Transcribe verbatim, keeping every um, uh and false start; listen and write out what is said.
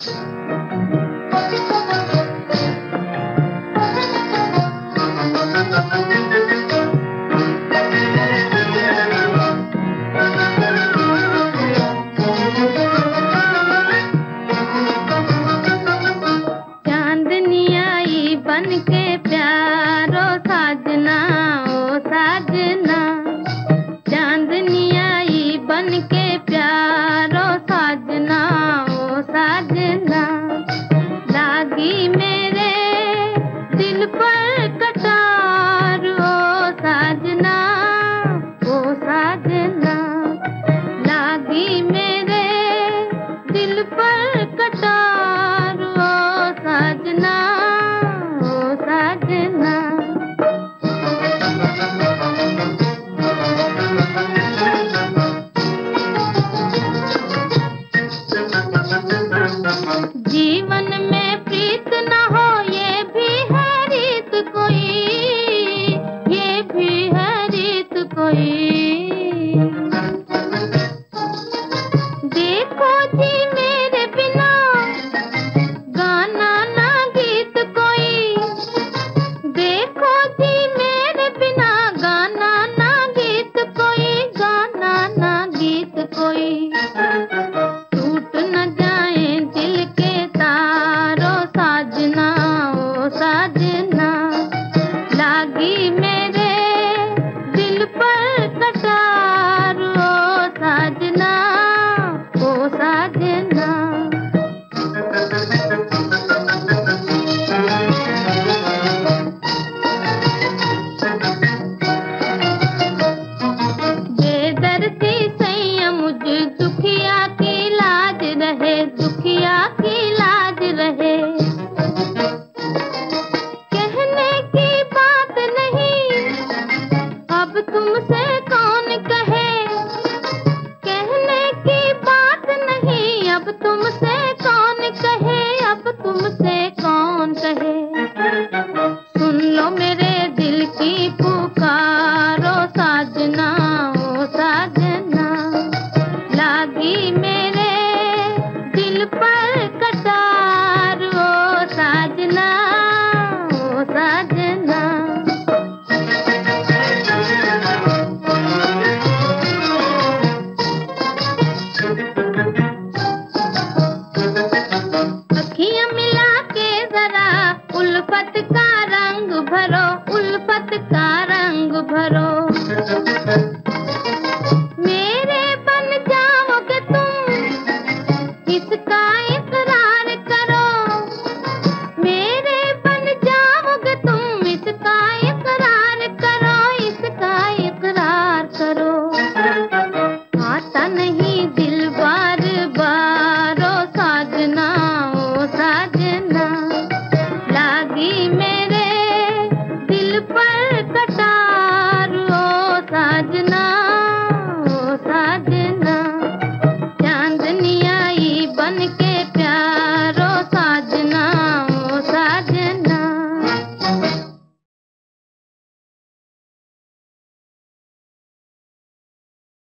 चांदनी आई बन के प्यारो साजना ओ साजना, चांदनी आई बन के प्यारो साजना ओ साजना। लागी मेरे दिल पर कटार ओ साजना ओ साजना, लागी मेरे दिल पर कटार ओ साजना ओ साजना। जीवन में प्रीत न हो ये भी है रीत कोई, ये भी है रीत कोई। देखो जी मेरे बिना गाना ना गीत कोई, देखो जी मेरे बिना गाना ना गीत कोई, गाना ना गीत कोई। दुखिया की लाज रहे, दुखिया की लाज रहे। कहने की बात नहीं अब तुमसे कौन कहे, कहने की बात नहीं अब तुमसे कौन कहे, अब तुमसे कौन कहे। सुन लो मेरे दिल की पुकारो साजना ओ साजना, मेरे दिल पर कटार ओ साजना ओ साजना। अखियां मिला के जरा उल्फत का रंग भरो, उल्फत का